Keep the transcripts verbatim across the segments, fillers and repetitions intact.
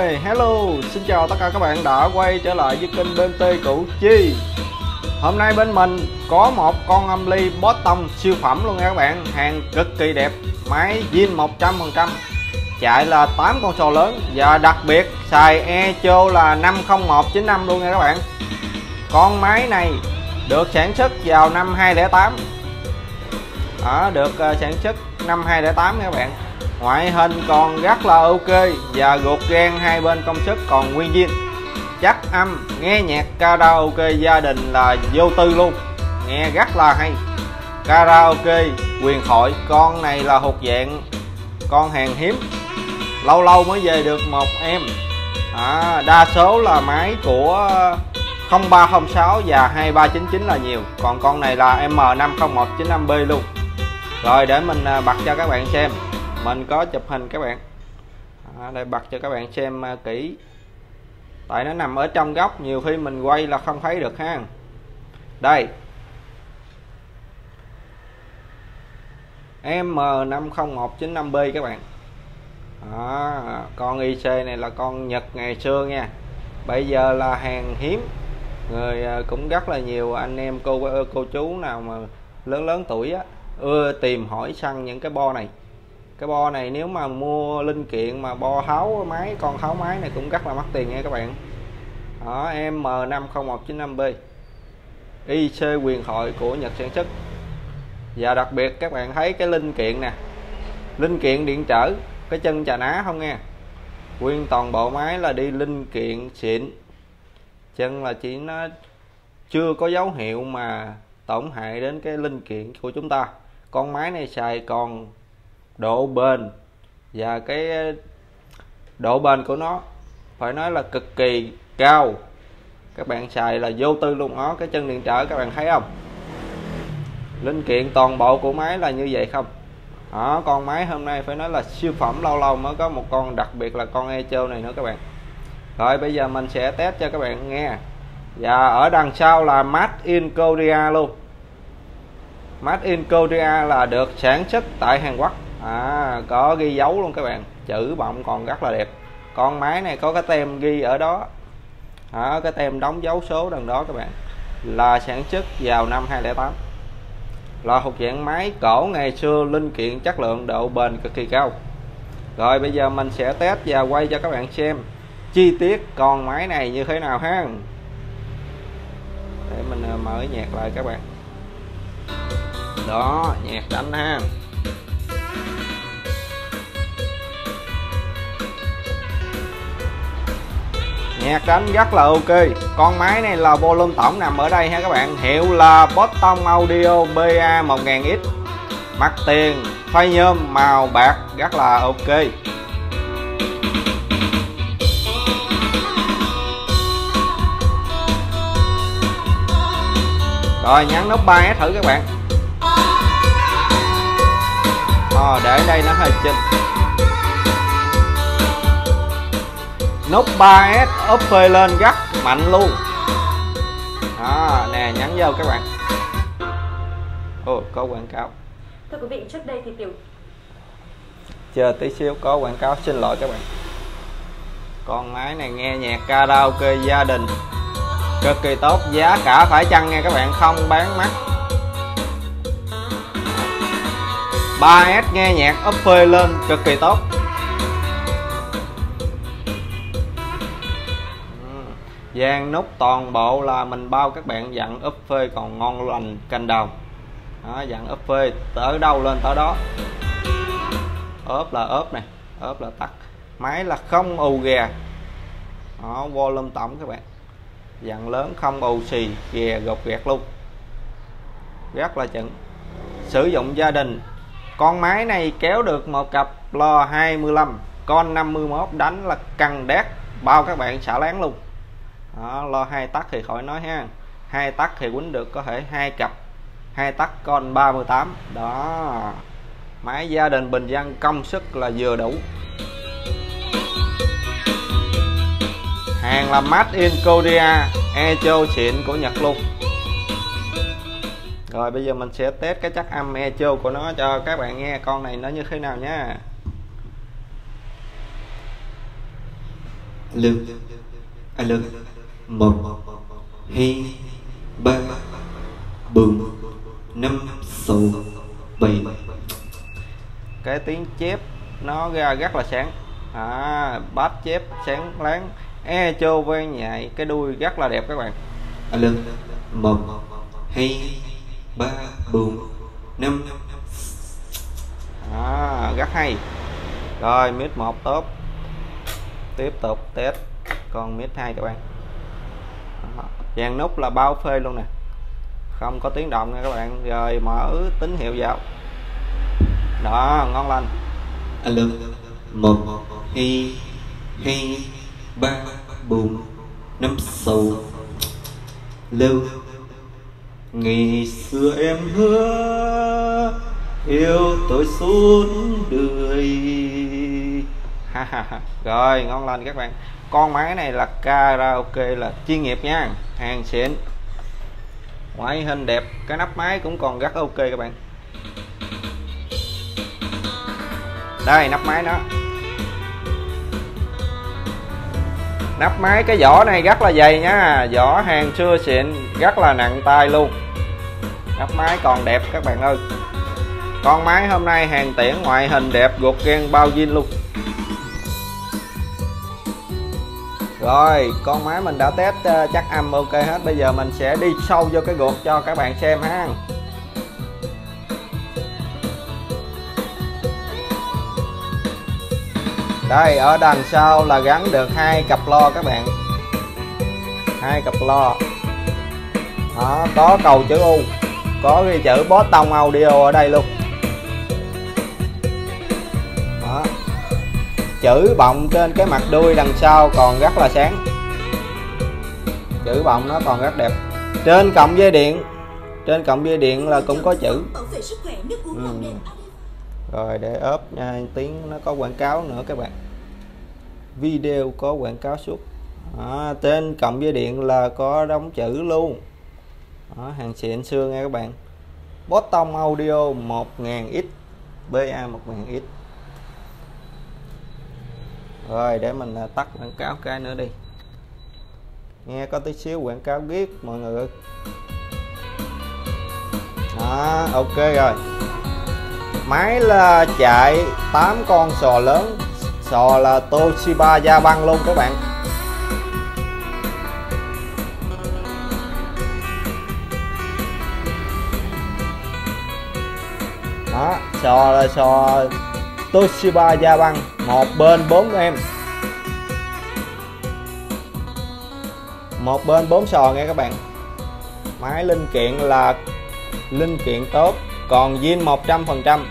ơi, hello, xin chào tất cả các bạn đã quay trở lại với kênh pê em tê Củ Chi. Hôm nay bên mình có một con âm ly Boston siêu phẩm luôn nha các bạn, hàng cực kỳ đẹp, máy zin một trăm phần trăm, chạy là tám con sò lớn và đặc biệt xài ECHO là năm không một chín năm luôn nha các bạn. Con máy này được sản xuất vào năm hai không không tám, à, được sản xuất năm hai không không tám nha các bạn. Ngoại hình còn rất là ok và ruột gan hai bên công suất còn nguyên zin, chắc âm nghe nhạc karaoke gia đình là vô tư luôn, nghe rất là hay. Karaoke huyền thoại, con này là thuộc dạng con hàng hiếm, lâu lâu mới về được một em. À, đa số là máy của không ba không sáu và hai ba chín chín là nhiều, còn con này là M năm không một chín năm B luôn. Rồi để mình bật cho các bạn xem, mình có chụp hình các bạn. À, đây bật cho các bạn xem kỹ, tại nó nằm ở trong góc, nhiều khi mình quay là không thấy được ha. Đây M năm không một chín năm B các bạn. À, con i xê này là con Nhật ngày xưa nha, bây giờ là hàng hiếm, người cũng rất là nhiều anh em cô cô chú nào mà lớn lớn tuổi á, ưa tìm hỏi săn những cái bo này. Cái bo này nếu mà mua linh kiện mà bo tháo máy, con tháo máy này cũng rất là mắc tiền nha các bạn. Đó, M năm không một chín năm B, i xê huyền thoại của Nhật sản xuất. Và đặc biệt các bạn thấy cái linh kiện nè, linh kiện điện trở, cái chân chà ná không nghe, nguyên toàn bộ máy là đi linh kiện xịn, chân là chỉ nó chưa có dấu hiệu mà tổn hại đến cái linh kiện của chúng ta. Con máy này xài còn độ bền, và cái độ bền của nó phải nói là cực kỳ cao, các bạn xài là vô tư luôn đó. Cái chân điện trở các bạn thấy không, linh kiện toàn bộ của máy là như vậy không đó. Con máy hôm nay phải nói là siêu phẩm, lâu lâu mới có một con, đặc biệt là con ECHO này nữa các bạn. Rồi bây giờ mình sẽ test cho các bạn nghe. Và ở đằng sau là Made in Korea luôn, Made in Korea là được sản xuất tại Hàn Quốc. À, có ghi dấu luôn các bạn, chữ bọng còn rất là đẹp. Con máy này có cái tem ghi ở đó, à, cái tem đóng dấu số đằng đó các bạn, là sản xuất vào năm hai không không tám, là thuộc dạng máy cổ ngày xưa, linh kiện chất lượng, độ bền cực kỳ cao. Rồi bây giờ mình sẽ test và quay cho các bạn xem chi tiết con máy này như thế nào ha. Để mình mở nhạc lại các bạn, đó nhạc đánh ha. Nhạc đánh rất là ok. Con máy này là volume tổng nằm ở đây ha các bạn, hiệu là Boston Audio B A một nghìn X, mặt tiền phai nhôm màu bạc, rất là ok. Rồi nhấn nút ba S thử các bạn. Ờ, để đây nó hơi chinh. Nút ba S ốp phê lên rất mạnh luôn. Đó, nè nhắn vô các bạn. Ồ, có quảng cáo. Thưa quý vị, trước đây thì tiểu chờ tí xíu có quảng cáo, xin lỗi các bạn. Con máy này nghe nhạc karaoke gia đình cực kỳ tốt, giá cả phải chăng nha các bạn, không bán mắc. ba S nghe nhạc ốp phê lên cực kỳ tốt. Dàn nút toàn bộ là mình bao các bạn, dặn ốp phê còn ngon lành cành đầu. Đó, dặn ốp phê tới đâu lên tới đó, ốp là ốp này, ốp là tắt, máy là không ù ghè. Đó, volume tổng các bạn, dặn lớn không ù xì ghè gột gẹt luôn, rất là chuẩn, sử dụng gia đình. Con máy này kéo được một cặp lò hai mươi lăm, con năm mươi mốt đánh là căng đét, bao các bạn xả láng luôn. Đó, lo hai tắc thì khỏi nói ha, hai tắc thì quýnh được có thể hai cặp, hai tắc con ba mươi tám. Đó, máy gia đình bình dân, công suất là vừa đủ, hàng là Made in Korea, ECHO xịn của Nhật luôn. Rồi bây giờ mình sẽ test cái chất âm ECHO của nó cho các bạn nghe con này nó như thế nào nha. lượt à lượt một hai ba bốn năm sáu bảy. Cái tiếng chép nó ra rất là sáng à, bass chép sáng láng, echo vang nhạy, cái đuôi rất là đẹp các bạn. À lượt một hai ba bốn năm à, rất hay. Rồi mít một top tiếp tục test còn mít hai các bạn. Đó, dàn nút là bao phê luôn nè, không có tiếng động nha các bạn. Rồi mở tín hiệu vào, đó ngon lành. Alo một hai hai ba bốn năm sáu. Lưu ngày xưa em hứa yêu tôi suốt đời. Rồi ngon lành các bạn. Con máy này là karaoke là chuyên nghiệp nha, hàng xịn, ngoại hình đẹp, cái nắp máy cũng còn rất ok các bạn. Đây nắp máy đó, nắp máy cái vỏ này rất là dày nha, vỏ hàng xưa xịn, rất là nặng tay luôn, nắp máy còn đẹp các bạn ơi. Con máy hôm nay hàng tiễn, ngoại hình đẹp, ruột gan bao zin luôn. Rồi con máy mình đã test chắc âm ok hết, bây giờ mình sẽ đi sâu vô cái ruột cho các bạn xem ha. Đây ở đằng sau là gắn được hai cặp lo các bạn, hai cặp lo đó, có cầu chữ U, có ghi chữ Boston Audio ở đây luôn đó. Chữ bọng trên cái mặt đuôi đằng sau còn rất là sáng, chữ bọng nó còn rất đẹp. Trên cọng dây điện, trên cọng dây điện là cũng có chữ. Ừ. Rồi để ốp nha, tiếng nó có quảng cáo nữa các bạn, video có quảng cáo suốt. À, trên cọng dây điện là có đóng chữ luôn. Đó, hàng xịn xưa nghe các bạn. Boston Audio một nghìn X, bê a một nghìn X. Rồi để mình tắt quảng cáo cái nữa đi, nghe có tí xíu quảng cáo ghét mọi người. Đó, ok rồi. Máy là chạy tám con sò lớn, sò là Toshiba da băng luôn các bạn. Đó, sò là sò Toshiba da băng, một bên bốn em, một bên bốn sò nghe các bạn. Máy linh kiện là linh kiện tốt, còn zin một trăm phần trăm.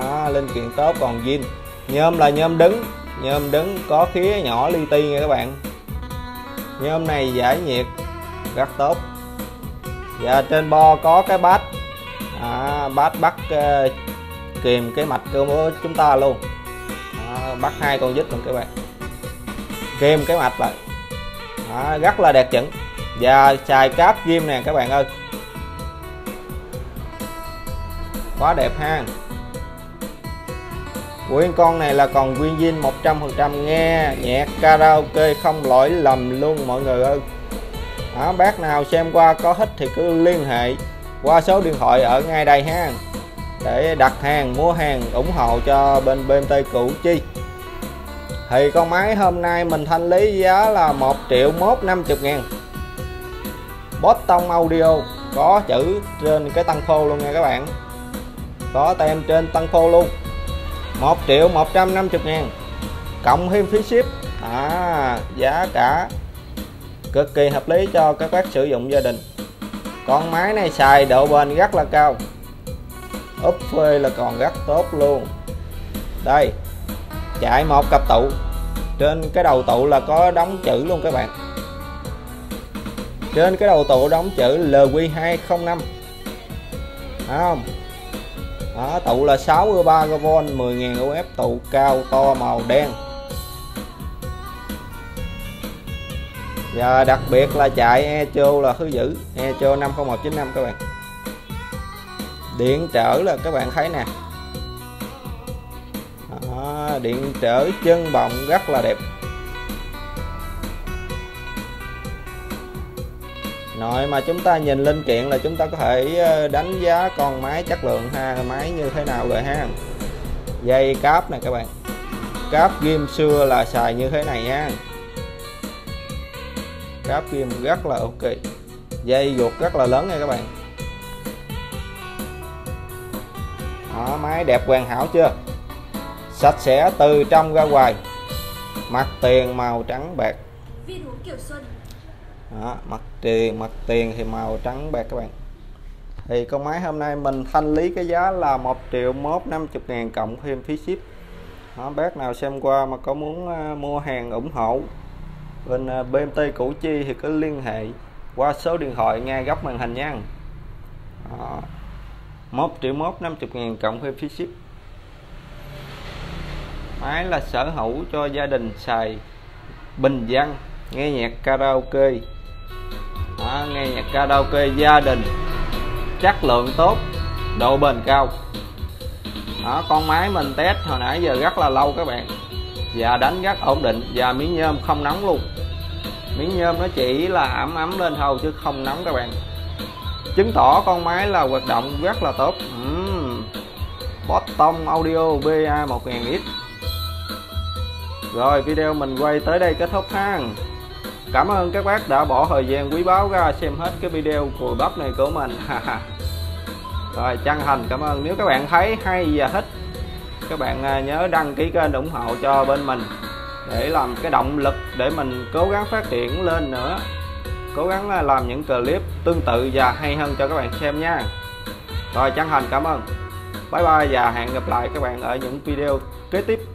À, linh kiện tốt còn zin. Nhôm là nhôm đứng, nhôm đứng có khía nhỏ li ti nha các bạn. Nhôm này giải nhiệt rất tốt. Và trên bo có cái bát, à, bát bắt uh, kìm cái mạch của chúng ta luôn. À, bắt hai con vít luôn các bạn, kìm cái mạch lại. À, rất là đẹp chuẩn. Và xài cáp ghim nè các bạn ơi, quá đẹp ha. Nguyên con này là còn nguyên zin một trăm phần trăm, nghe nhạc karaoke không lỗi lầm luôn mọi người ơi. Đó, bác nào xem qua có thích thì cứ liên hệ qua số điện thoại ở ngay đây ha, để đặt hàng mua hàng ủng hộ cho bên pê em tê Củ Chi. Thì con máy hôm nay mình thanh lý giá là một triệu mốt năm mươi ngàn. Boston Audio có chữ trên cái tăng phô luôn nha các bạn, có tem trên tăng phô luôn. Một triệu một trăm năm mươi ngàn cộng thêm phí ship. À, giá cả cực kỳ hợp lý cho các bác sử dụng gia đình. Con máy này xài độ bền rất là cao, ốp phê là còn rất tốt luôn. Đây chạy một cặp tụ, trên cái đầu tụ là có đóng chữ luôn các bạn, trên cái đầu tụ đóng chữ L Q hai không năm không. Đó, tụ là sáu mươi ba vôn, mười nghìn u ép, tụ cao to màu đen. Và đặc biệt là chạy echo là thứ dữ, echo năm không một chín năm các bạn. Điện trở là các bạn thấy nè. Đó, điện trở chân bọng rất là đẹp. Rồi mà chúng ta nhìn linh kiện là chúng ta có thể đánh giá con máy chất lượng ha, máy như thế nào rồi ha. Dây cáp này các bạn, cáp ghim xưa là xài như thế này nha, cáp ghim rất là ok, dây ruột rất là lớn nha các bạn. Đó, máy đẹp hoàn hảo chưa, sạch sẽ từ trong ra ngoài, mặt tiền màu trắng bạc. Đó, mặt tiền mặt tiền thì màu trắng bạc các bạn. Thì con máy hôm nay mình thanh lý cái giá là một triệu một trăm năm mươi ngàn cộng thêm phí ship. Đó, bác nào xem qua mà có muốn mua hàng ủng hộ bên pê em tê Củ Chi thì cứ liên hệ qua số điện thoại ngay góc màn hình nha. Đó, một triệu một trăm năm mươi ngàn cộng thêm phí ship. Máy là sở hữu cho gia đình xài bình dân, nghe nhạc karaoke. Đó, nghe nhạc karaoke gia đình, chất lượng tốt, độ bền cao. Đó, con máy mình test hồi nãy giờ rất là lâu các bạn, và đánh rất ổn định, và miếng nhôm không nóng luôn. Miếng nhôm nó chỉ là ẩm ấm lên thôi chứ không nóng các bạn, chứng tỏ con máy là hoạt động rất là tốt. uhm. Boston Audio bê a một nghìn X. Rồi video mình quay tới đây kết thúc ha. Cảm ơn các bác đã bỏ thời gian quý báu ra xem hết cái video cùi bắp này của mình. Rồi chân thành cảm ơn. Nếu các bạn thấy hay và thích, các bạn nhớ đăng ký kênh ủng hộ cho bên mình, để làm cái động lực để mình cố gắng phát triển lên nữa, cố gắng làm những clip tương tự và hay hơn cho các bạn xem nha. Rồi chân thành cảm ơn. Bye bye và hẹn gặp lại các bạn ở những video kế tiếp.